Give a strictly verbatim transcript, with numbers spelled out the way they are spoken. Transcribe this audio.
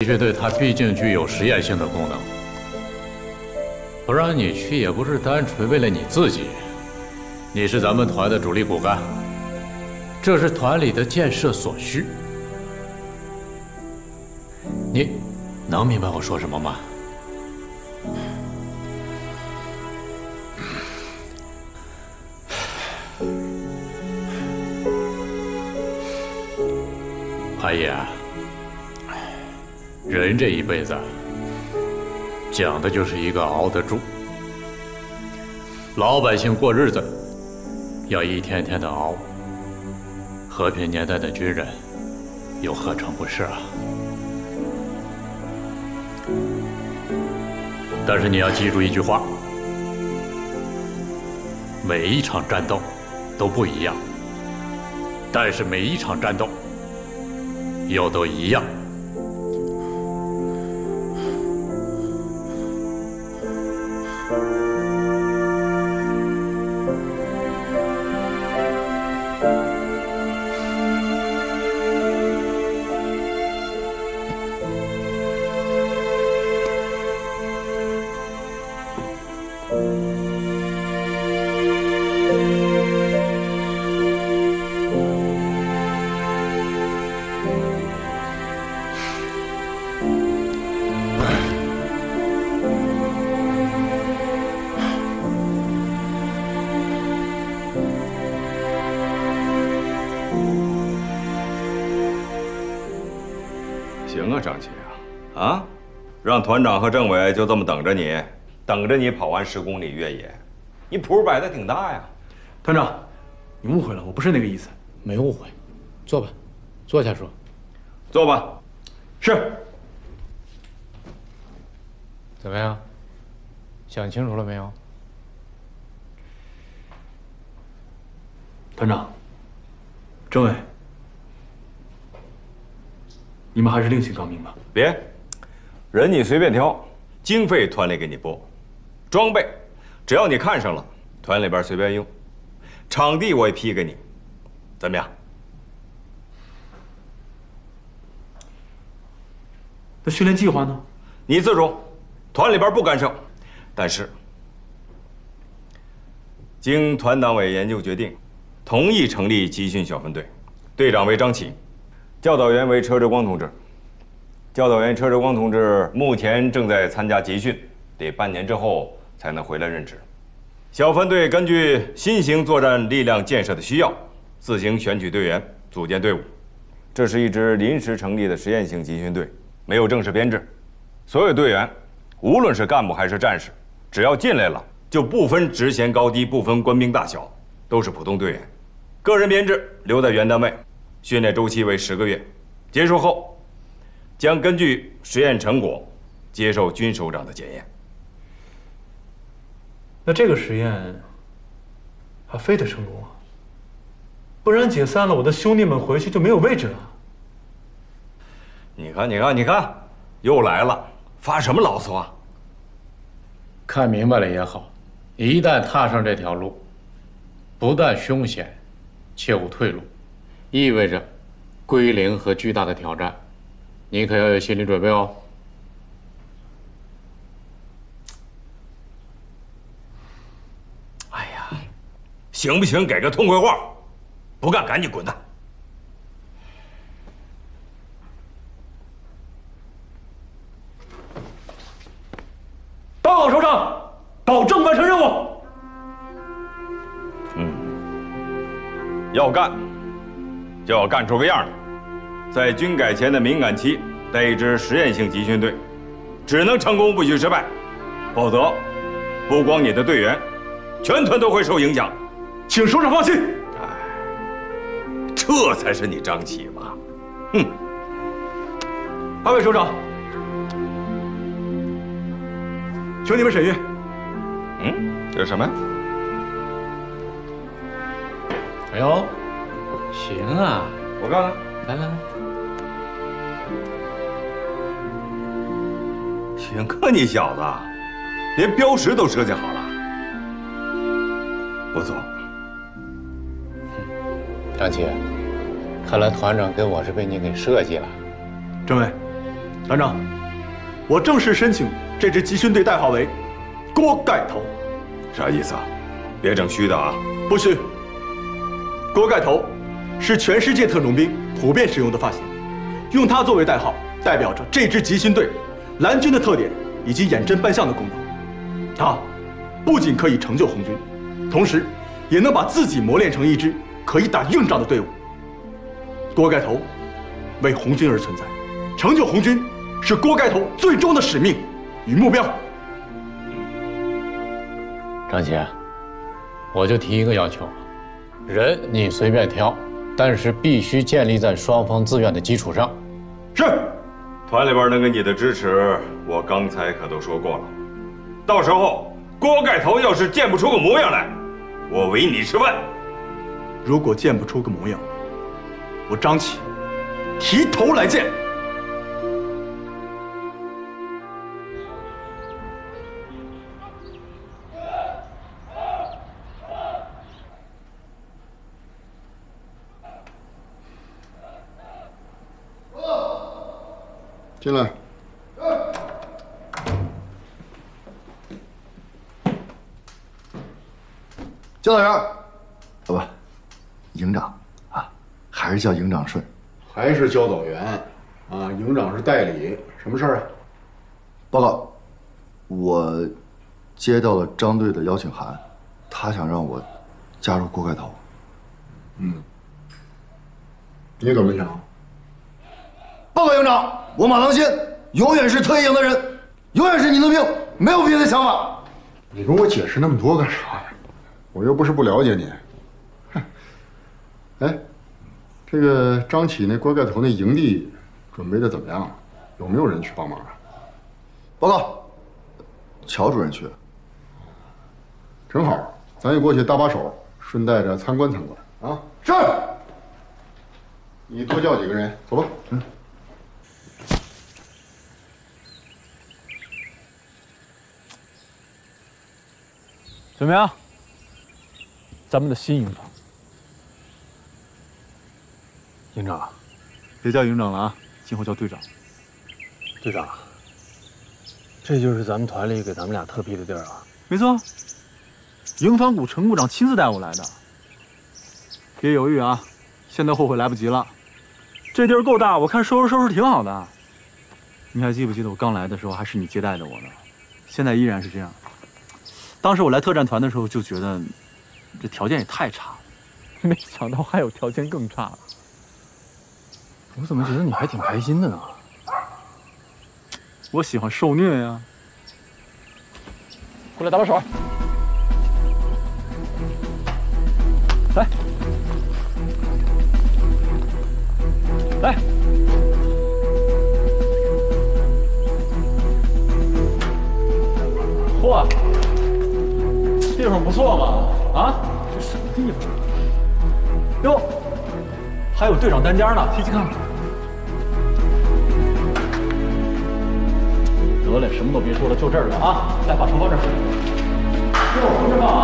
的确对，它毕竟具有实验性的功能。我让你去也不是单纯为了你自己，你是咱们团的主力骨干，这是团里的建设所需。你能明白我说什么吗？阿姨啊。 人这一辈子，讲的就是一个熬得住。老百姓过日子，要一天天的熬。和平年代的军人，又何尝不是啊？但是你要记住一句话：每一场战斗都不一样，但是每一场战斗又都一样。 行啊，张琪啊，啊，让团长和政委就这么等着你，等着你跑完十公里越野，你谱摆的挺大呀。团长，你误会了，我不是那个意思。没误会，坐吧，坐下说。坐吧。是。怎么样？想清楚了没有？团长，政委。 你们还是另寻高明吧。别，人你随便挑，经费团里给你拨，装备只要你看上了，团里边随便用，场地我也批给你，怎么样？那训练计划呢？你自主，团里边不干涉。但是，经团党委研究决定，同意成立集训小分队，队长为张启。 教导员为车志光同志，教导员车志光同志目前正在参加集训，得半年之后才能回来任职。小分队根据新型作战力量建设的需要，自行选取队员，组建队伍。这是一支临时成立的实验性集训队，没有正式编制。所有队员，无论是干部还是战士，只要进来了，就不分职衔高低，不分官兵大小，都是普通队员。个人编制留在原单位。 训练周期为十个月，结束后，将根据实验成果接受军首长的检验。那这个实验还非得成功啊，不然解散了，我的兄弟们回去就没有位置了。你看，你看，你看，又来了，发什么牢骚啊？看明白了也好，一旦踏上这条路，不但凶险，且无退路。 意味着归零和巨大的挑战，你可要有心理准备哦。哎呀，行不行？给个痛快话，不干赶紧滚蛋！报告首长，保证完成任务。嗯，要干。 就要干出个样来，在军改前的敏感期，带一支实验性集训队，只能成功不许失败，否则，不光你的队员，全团都会受影响。请首长放心。哎，这才是你张启嘛！哼。二位首长，请你们审阅。嗯，这是什么呀？哎呦！ 行啊，我看看，来来来，行啊，你小子，连标识都设计好了，我走。张琪，看来团长跟我是被你给设计了。政委，团长，我正式申请这支集训队代号为“锅盖头”。啥意思啊？别整虚的啊！不虚。锅盖头是全世界特种兵普遍使用的发型，用它作为代号，代表着这支集训队蓝军的特点以及眼真扮相的功能。它不仅可以成就红军，同时也能把自己磨练成一支可以打硬仗的队伍。锅盖头为红军而存在，成就红军是锅盖头最终的使命与目标。张杰，我就提一个要求，人你随便挑，但是必须建立在双方自愿的基础上。是。团里边能给你的支持，我刚才可都说过了。到时候锅盖头要是见不出个模样来，我唯你吃饭。如果见不出个模样，我张启提头来见。进来。教导员，好吧，营长啊，还是叫营长顺。还是教导员啊，营长是代理。什么事儿啊？报告，我接到了张队的邀请函，他想让我加入锅盖头。嗯，你怎么想？报告营长，我马当先永远是特一营的人，永远是您的命，没有别的想法。你跟我解释那么多干啥呀？我又不是不了解你。哼，哎，这个张启那锅盖头那营地准备的怎么样了？有没有人去帮忙啊？报告，乔主任去了。正好，咱也过去搭把手，顺带着参观参观啊。是。你多叫几个人，走吧。嗯。怎么样？咱们的新营长，营长，别叫营长了啊，今后叫队长。队长，这就是咱们团里给咱们俩特批的地儿啊。没错，营长股陈股长亲自带我来的。别犹豫啊，现在后悔来不及了。这地儿够大，我看收拾收拾挺好的。你还记不记得我刚来的时候还是你接待的我呢？现在依然是这样。当时我来特战团的时候就觉得。这条件也太差了，没想到还有条件更差的。我怎么觉得你还挺开心的呢？我喜欢受虐呀。过来搭把手，来，来，嚯，地方不错嘛。啊，这什么地方？哟，还有队长单间呢，进去看看。得嘞，什么都别说了，就这儿了啊！来，把书放这儿。哟，同志们，